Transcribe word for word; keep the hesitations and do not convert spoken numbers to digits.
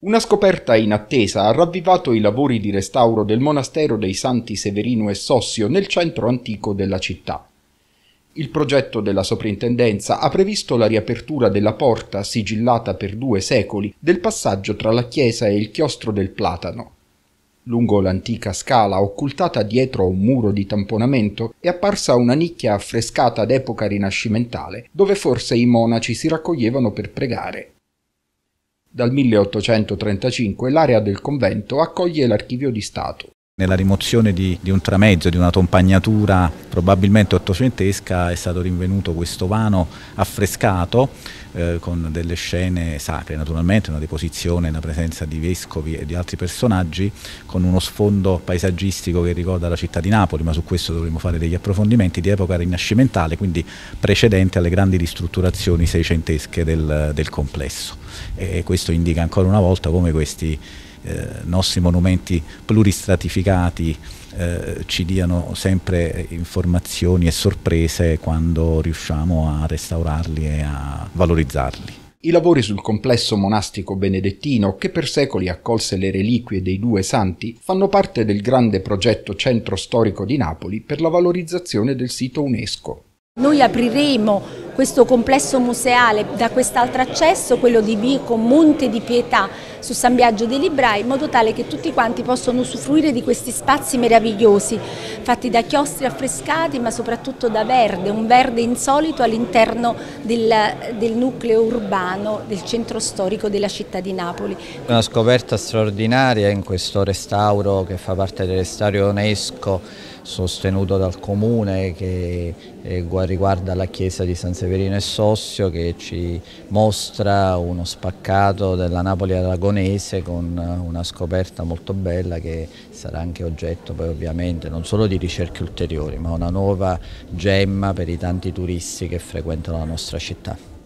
Una scoperta inattesa ha ravvivato i lavori di restauro del Monastero dei Santi Severino e Sossio nel centro antico della città. Il progetto della soprintendenza ha previsto la riapertura della porta, sigillata per due secoli, del passaggio tra la chiesa e il chiostro del Platano. Lungo l'antica scala, occultata dietro un muro di tamponamento, è apparsa una nicchia affrescata d'epoca rinascimentale, dove forse i monaci si raccoglievano per pregare. Dal milleottocentotrentacinque l'area del convento accoglie l'archivio di Stato. Nella rimozione di, di un tramezzo, di una tompagnatura probabilmente ottocentesca, è stato rinvenuto questo vano affrescato eh, con delle scene sacre, naturalmente una deposizione, una presenza di vescovi e di altri personaggi, con uno sfondo paesaggistico che ricorda la città di Napoli, ma su questo dovremo fare degli approfondimenti, di epoca rinascimentale, quindi precedente alle grandi ristrutturazioni seicentesche del, del complesso. E questo indica ancora una volta come questi eh, nostri monumenti pluristratificati eh, ci diano sempre informazioni e sorprese quando riusciamo a restaurarli e a valorizzarli. I lavori sul complesso monastico benedettino, che per secoli accolse le reliquie dei due santi, fanno parte del grande progetto Centro Storico di Napoli per la valorizzazione del sito UNESCO. Noi apriremo questo complesso museale da quest'altro accesso, quello di Vico Monte di Pietà su San Biagio dei Librai, in modo tale che tutti quanti possano usufruire di questi spazi meravigliosi, fatti da chiostri affrescati ma soprattutto da verde, un verde insolito all'interno del, del nucleo urbano, del centro storico della città di Napoli. Una scoperta straordinaria in questo restauro che fa parte del restauro UNESCO, sostenuto dal Comune, che riguarda la chiesa di San Severino e Sossio, che ci mostra uno spaccato della Napoli aragonese con una scoperta molto bella che sarà anche oggetto poi ovviamente non solo di ricerche ulteriori, ma una nuova gemma per i tanti turisti che frequentano la nostra città.